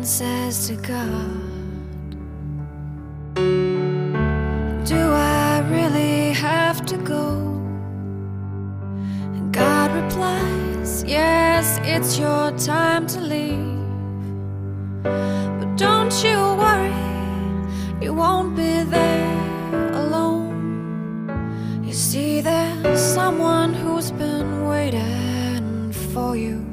man says to God, do I really have to go? And God replies, yes, it's your time to leave, but don't you worry, you won't be there alone. You see, there's someone who's been waiting for you.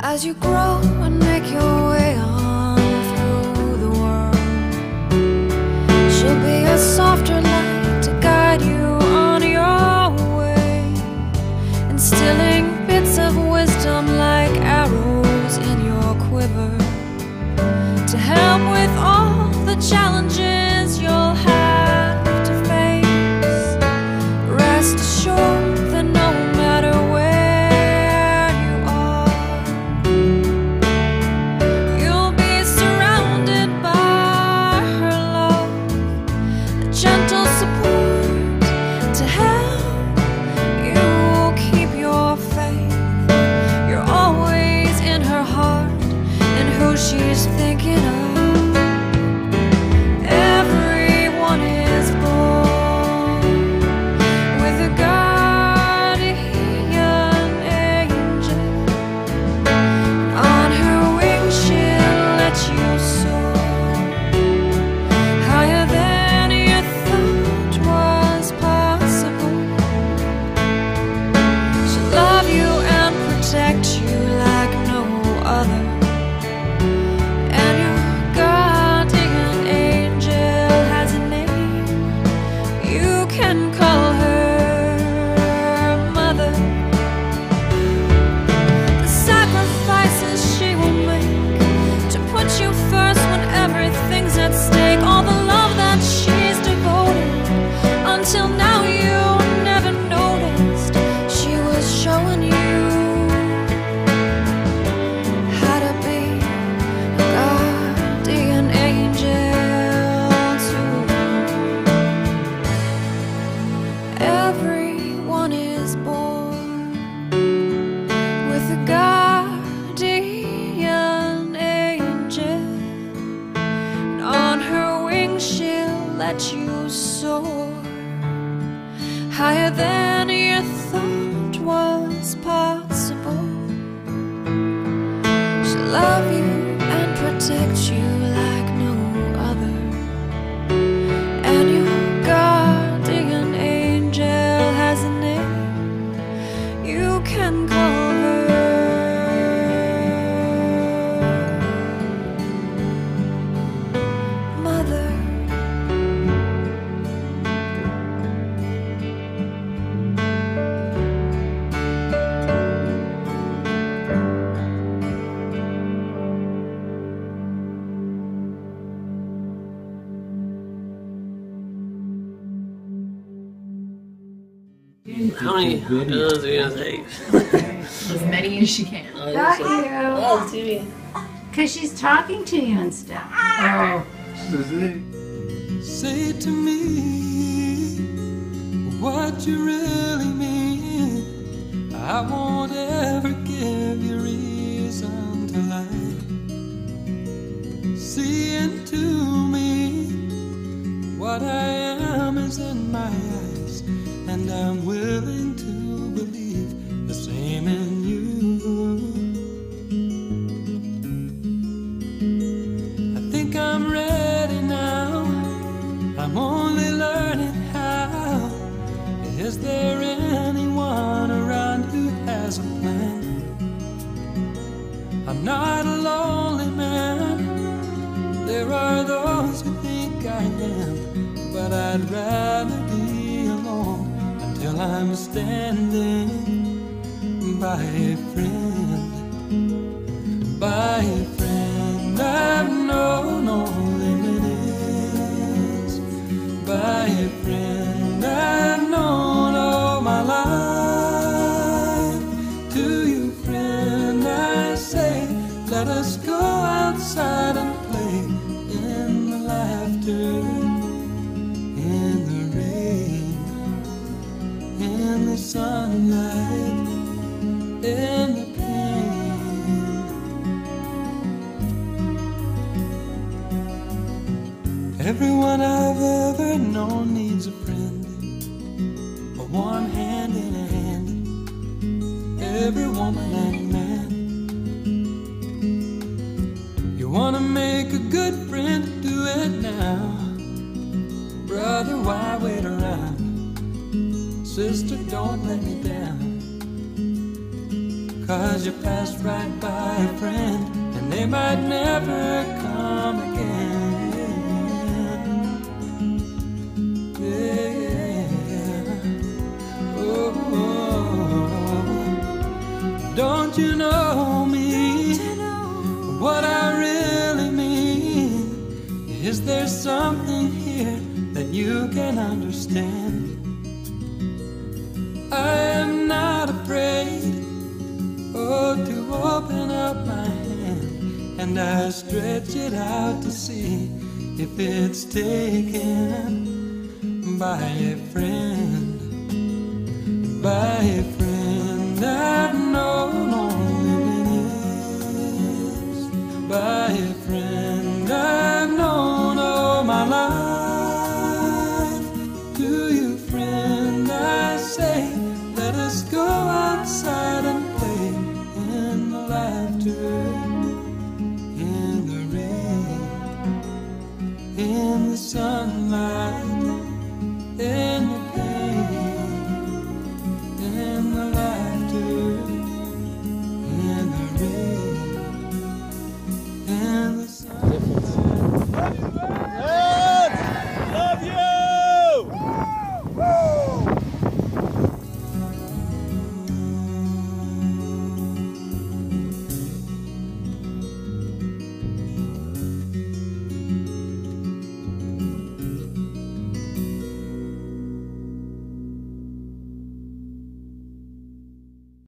As you grow and make your way on through the world, she'll be a softer light to guide you on your way, instilling bits of wisdom like arrows in your quiver, to help with all the challenges you'll have to face. Rest assured that no matter what, she's thinking of you soar higher than you thought was possible. She'll love you and protect you like no other, and your guardian angel has a name you can call. Honey, I was gonna say as many as she can. Got you. Because she's talking to you and stuff. Oh. Say to me what you really mean. I won't ever give you reason to lie. See into me, what I am is in my eyes, and I'm willing to believe the same in you. I'm not a lonely man. There are those who think I am, but I'd rather be alone until I'm standing by a friend, by a friend. I've known only minutes, by a friend. I've known all my life. Let us go outside and play in the laughter, in the rain, in the sunlight, in the pain. Everyone I've ever known needs a friend, a warm hand in a hand. Every woman and man wanna make a good friend, do it now. Brother, why wait around? Sister, don't let me down. 'Cause you passed right by a friend, and they might never come again. Yeah. Oh, oh. Don't you know me? What I really mean, is there something here that you can understand? I am not afraid, oh, to open up my hand, and I stretch it out to see if it's taken by a friend, by a friend I've known only. By a friend I've known all my life. To you, friend, I say, let us go outside and play in the laughter.